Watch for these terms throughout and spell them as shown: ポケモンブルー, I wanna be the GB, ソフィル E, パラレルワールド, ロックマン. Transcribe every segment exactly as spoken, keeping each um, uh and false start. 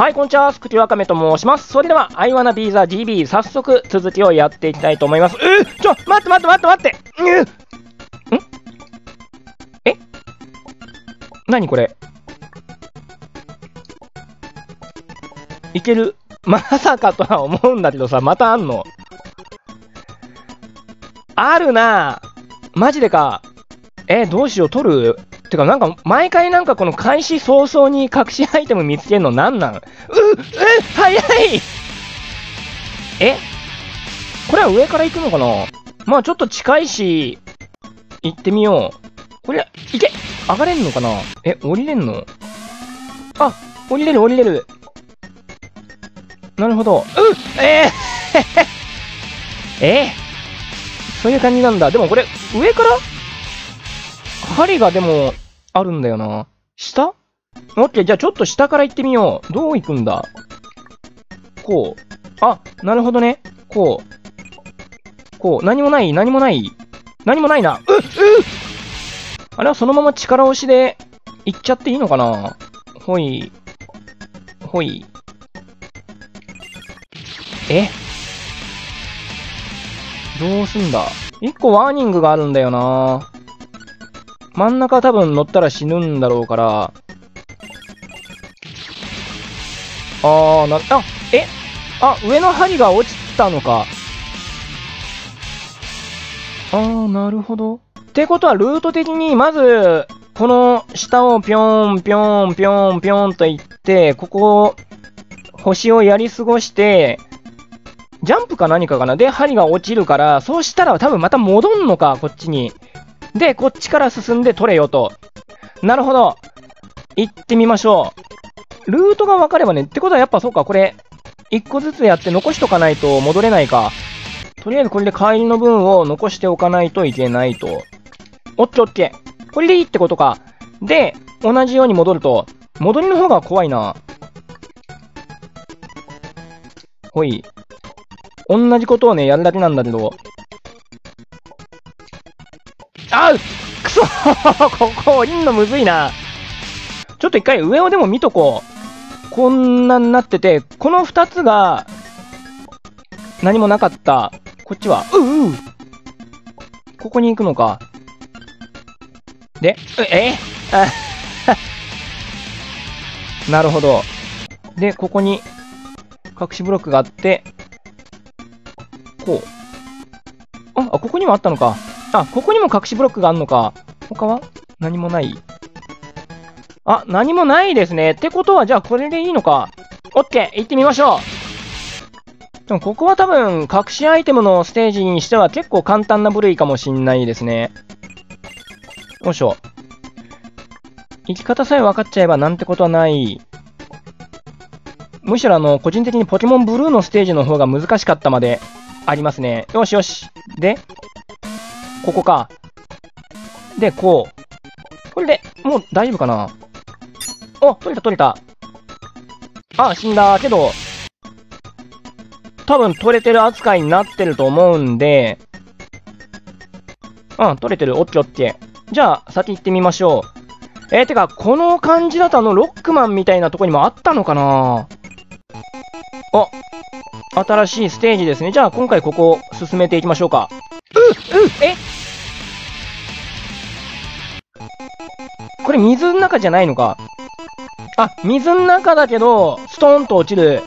はい、こんにちは。スクキュワカメと申します。それでは、I wanna be the ジービー、早速、続きをやっていきたいと思います。えー、ちょ、待って待って待って待って、うん、んえ何これいけるまさかとは思うんだけどさ、またあんのあるなぁ。マジでか。え、どうしよう、取るてか、なんか、毎回なんかこの開始早々に隠しアイテム見つけるのなんなんう、う、早いえこれは上から行くのかなまあちょっと近いし、行ってみよう。これ、行け上がれんのかなえ、降りれんのあ、降りれる降りれる。なるほど。うんえー、えそういう感じなんだ。でもこれ、上から針がでも、あるんだよな。下？オッケー、じゃあちょっと下から行ってみよう。どう行くんだこう。あ、なるほどね。こう。こう。何もない、何もない。何もないな。うっ、うっあれはそのまま力押しで、行っちゃっていいのかなほい。ほい。えどうすんだ一個ワーニングがあるんだよな。真ん中多分乗ったら死ぬんだろうから。あー、な、あ、えあ、上の針が落ちたのか。あー、なるほど。ってことは、ルート的に、まず、この下をぴょんぴょんぴょんぴょんと行って、ここを、星をやり過ごして、ジャンプか何かかなで、針が落ちるから、そうしたら多分また戻んのか、こっちに。で、こっちから進んで取れよと。なるほど。行ってみましょう。ルートが分かればね。ってことはやっぱそうか、これ、一個ずつやって残しとかないと戻れないか。とりあえずこれで帰りの分を残しておかないといけないと。おっけおっけ。これでいいってことか。で、同じように戻ると。戻りの方が怖いな。ほい。同じことをね、やるだけなんだけど。あうくそここ降りんのむずいな。ちょっと一回上をでも見とこう。こんなになってて、この二つが、何もなかった。こっちは、ううここに行くのか。で、ええなるほど。で、ここに、隠しブロックがあって、こう。あ、あここにもあったのか。あ、ここにも隠しブロックがあるのか。他は何もない。あ、何もないですね。ってことは、じゃあこれでいいのか。オッケー、行ってみましょう。でもここは多分、隠しアイテムのステージにしては結構簡単な部類かもしんないですね。よいしょ。生き方さえ分かっちゃえばなんてことはない。むしろあの、個人的にポケモンブルーのステージの方が難しかったまでありますね。よしよし。で、ここか。で、こう。これで、もう大丈夫かな？お、取れた取れた。あ、死んだけど、多分取れてる扱いになってると思うんで、うん、取れてる。オッケーオッケー。じゃあ、先行ってみましょう。えー、てか、この感じだとあの、ロックマンみたいなとこにもあったのかな？あ、新しいステージですね。じゃあ、今回ここを進めていきましょうか。う、う、えこれ水の中じゃないのか。あ、水の中だけど、ストーンと落ちる。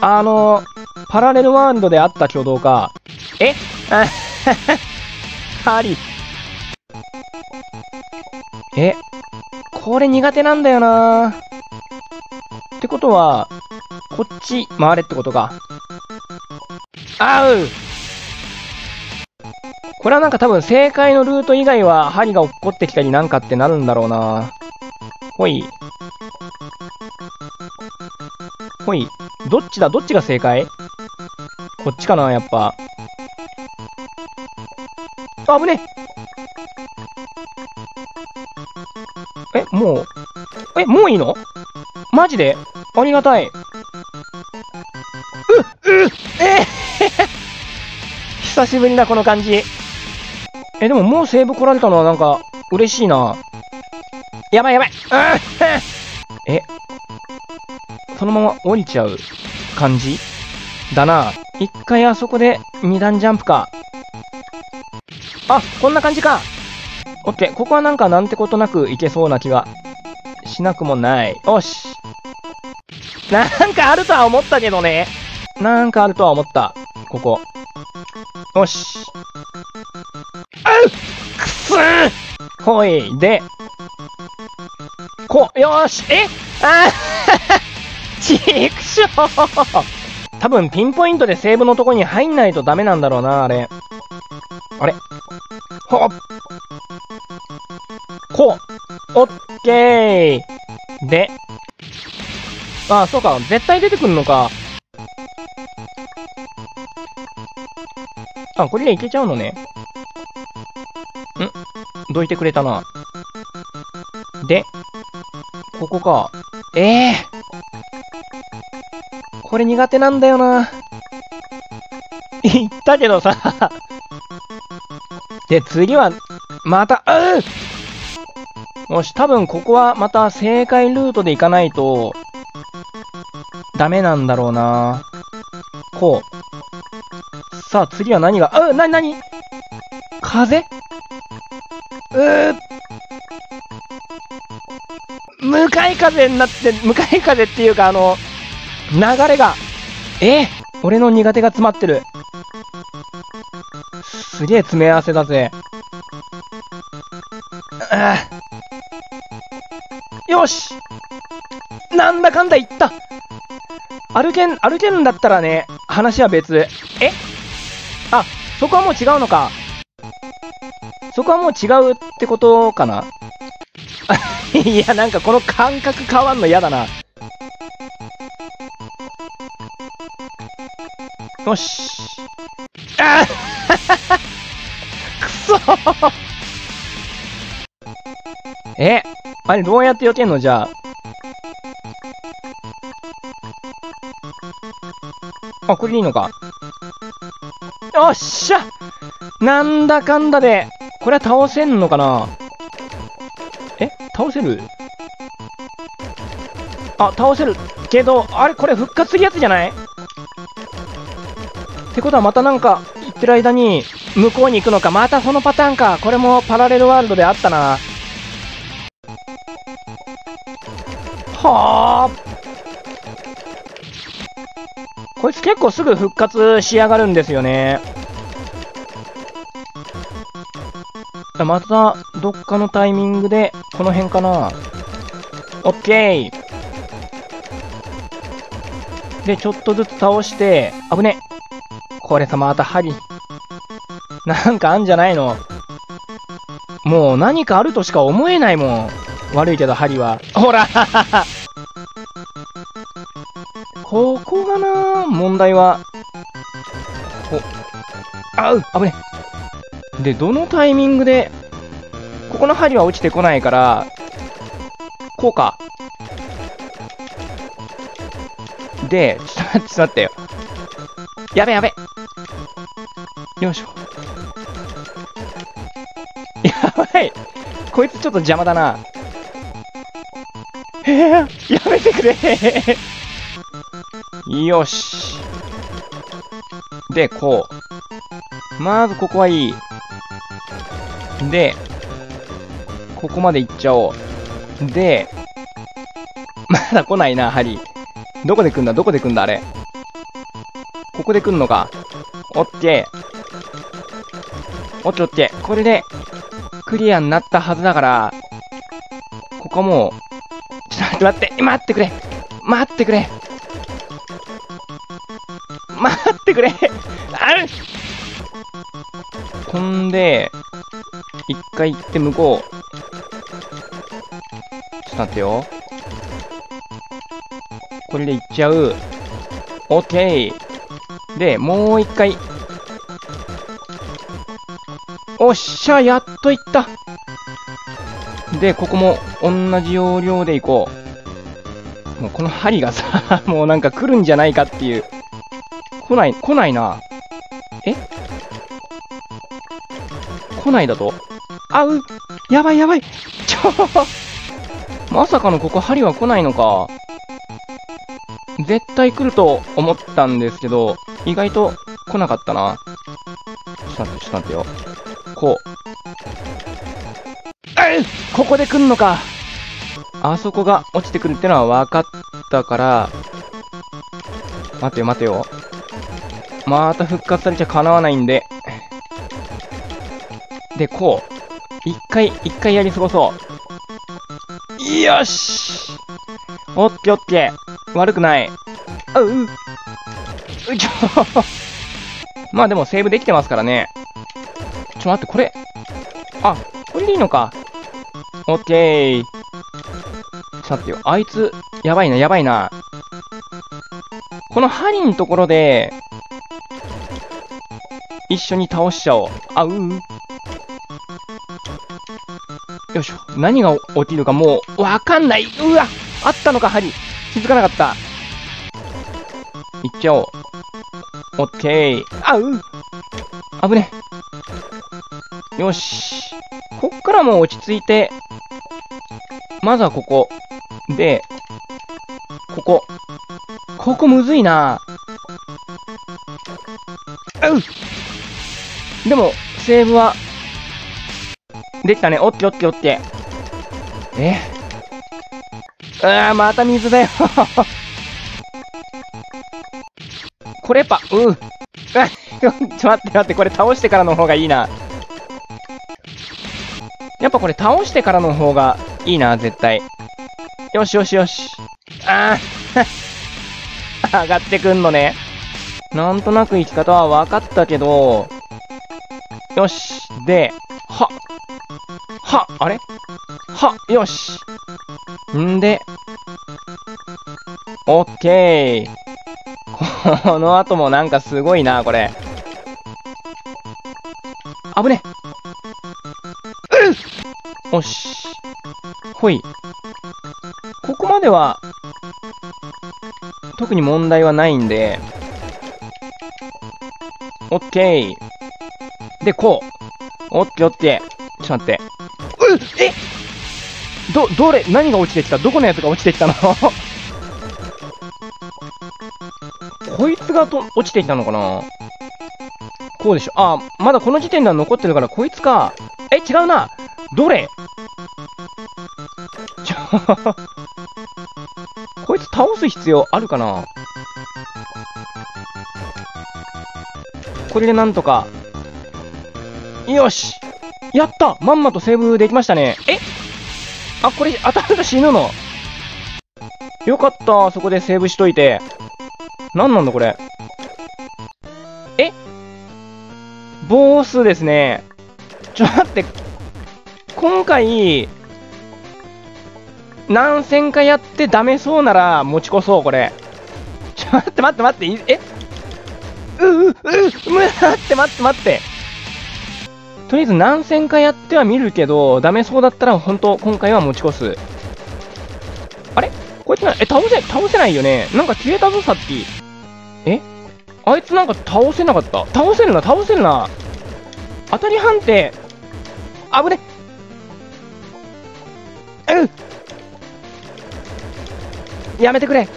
あの、パラレルワールドであった挙動か。えあ針。えこれ苦手なんだよな。ってことは、こっち回れってことか。あうこれはなんか多分正解のルート以外は針が落っこってきたりなんかってなるんだろうな。ほい。ほい。どっちだどっちが正解こっちかなやっぱ。あぶねえ、もう。え、もういいのマジでありがたい。うっ、うっ、えー、久しぶりだ、この感じ。え、でももうセーブ来られたのはなんか、嬉しいな。やばいやばい。え、そのまま降りちゃう感じだな。一回あそこで二段ジャンプか。あ、こんな感じか。オッケー、ここはなんかなんてことなくいけそうな気がしなくもない。よし。なんかあるとは思ったけどね。なんかあるとは思った。ここ。よし。うっくすーほいで。こ、よーし。えあーちくしょー多分ピンポイントでセーブのとこに入んないとダメなんだろうな、あれ。あれほっこうオッケーで、ああ、そうか、絶対出てくるのか。あ、これでいけちゃうのね。んどいてくれたな。で、ここか。ええー、これ苦手なんだよな。言ったけどさで、次は、また、うん、よし、多分ここはまた正解ルートで行かないと、ダメなんだろうな。こう。さあ、次は何が、うん、なになに風うー。向かい風になって、向かい風っていうか、あの、流れが、え俺の苦手が詰まってる。すげえ詰め合わせだぜ。ああよし、なんだかんだ言った。歩けん、歩けんだったらね、話は別。えあ、そこはもう違うのか。そこはもう違うってことかな。いや、なんかこの感覚変わんの嫌だな。よし。あくそーえ、あれどうやって避けんのじゃあ。あ、これでいいのか。よっしゃ、なんだかんだで、これは倒せんのかな。え、倒せる。あ、倒せるけど、あれこれ復活するやつじゃないってことは、またなんか行ってる間に向こうに行くのか。またこのパターンか。これもパラレルワールドであったな。はあ、こいつ結構すぐ復活しやがるんですよね。またどっかのタイミングでこの辺かな。オッケーで、ちょっとずつ倒して。危ね。これさ、また針。なんかあんじゃないの。もう何かあるとしか思えないもん。悪いけど、針は。ほらここがな、問題は。お、あう、危ね。で、どのタイミングで、ここの針は落ちてこないから、こうか。で、ちょっと待って、ちょっと待ってよ。やべやべ。よいしょ。やばい。こいつちょっと邪魔だな。えー、やめてくれ。よし。で、こう。まずここはいい。で、ここまで行っちゃおう。で、まだ来ないな、針。どこで来んだ、どこで来んだ、あれ。ここで来んのか。オッケー。オッケーオッケー。これで、クリアになったはずだから、ここはもう、ちょっと待って、待って、待ってくれ待ってくれ待ってくれある飛んで、一回行って向こう。ちょっと待ってよ。これで行っちゃう。オッケー。で、もう一回。おっしゃ、やっといった。で、ここも同じ要領でいこう。もうこの針がさ、もうなんか来るんじゃないかっていう。来ない、来ないな。え？来ないだと？あう、やばいやばい。ちょ、まさかのここ針は来ないのか。絶対来ると思ったんですけど、意外と来なかったな。ちょっと待って、ちょっと待ってよ。こう。えい！ここで来んのか！あそこが落ちてくるってのは分かったから、待てよ待てよ。また復活されちゃかなわないんで。で、こう。一回、一回やり過ごそう。よし！オッケーオッケー。悪くない。あうう。うちょまあでもセーブできてますからね。ちょ、待って、これ。あ、これでいいのか。オッケー。ちょっと待ってよ。あいつ、やばいな、やばいな。この針のところで、一緒に倒しちゃおう。あ、うう。よいしょ。何が起きるかもう、わかんない。うわ、あったのか、針。気づかなかった。いっちゃおう。オッケー。あ、う。危ね。よし。こっからも落ち着いて、まずはここ。で、ここ。ここむずいな。う。でも、セーブは、できたね。オッケーオッケーオッケー。え？あー、また水だよ。これやっぱ、うん。ちょっと待って待って、これ倒してからの方がいいな。やっぱこれ倒してからの方がいいな、絶対。よしよしよし。ああ。上がってくんのね。なんとなく生き方は分かったけど。よし。で、は。は、あれ？は、よし。んで、オッケー。この後もなんかすごいな、これ。危ね。うっ！よし。ほい。ここまでは、特に問題はないんで。オッケー。で、こう。オッケーオッケー。ちょっと待って。うっ！え！ど、どれ、何が落ちてきた？どこのやつが落ちてきたの？こいつがと落ちていたのかな。こうでしょ。ああ、まだこの時点では残ってるから、こいつか。え、違うな。どれちょこいつ倒す必要あるかな。これでなんとか。よし。やった。まんまとセーブできましたね。え、あ、これ当たると死ぬの。よかった。そこでセーブしといて。なんなんだこれ。え？ボスですね。ちょっと待って。今回、何戦かやってダメそうなら持ち越そう、これ。ちょっと待って待って待って。え？うううう、待って待って待って。とりあえず何戦かやっては見るけど、ダメそうだったら本当今回は持ち越す。あれ？こいつな、え、倒せ、倒せないよね。なんか消えたぞ、さっき。え？あいつなんか倒せなかった。倒せるな、倒せるな。当たり判定。あぶね。うん。やめてくれ。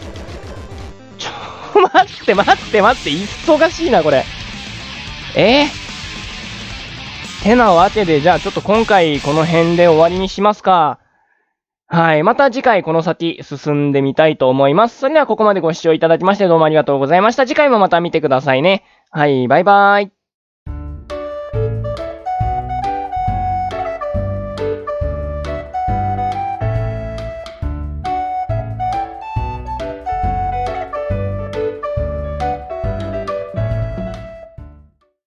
ちょ、待って待って待って。忙しいな、これ。えー、てなわけで、じゃあちょっと今回この辺で終わりにしますか。はい。また次回この先進んでみたいと思います。それではここまでご視聴いただきましてどうもありがとうございました。次回もまた見てくださいね。はい。バイバーイ。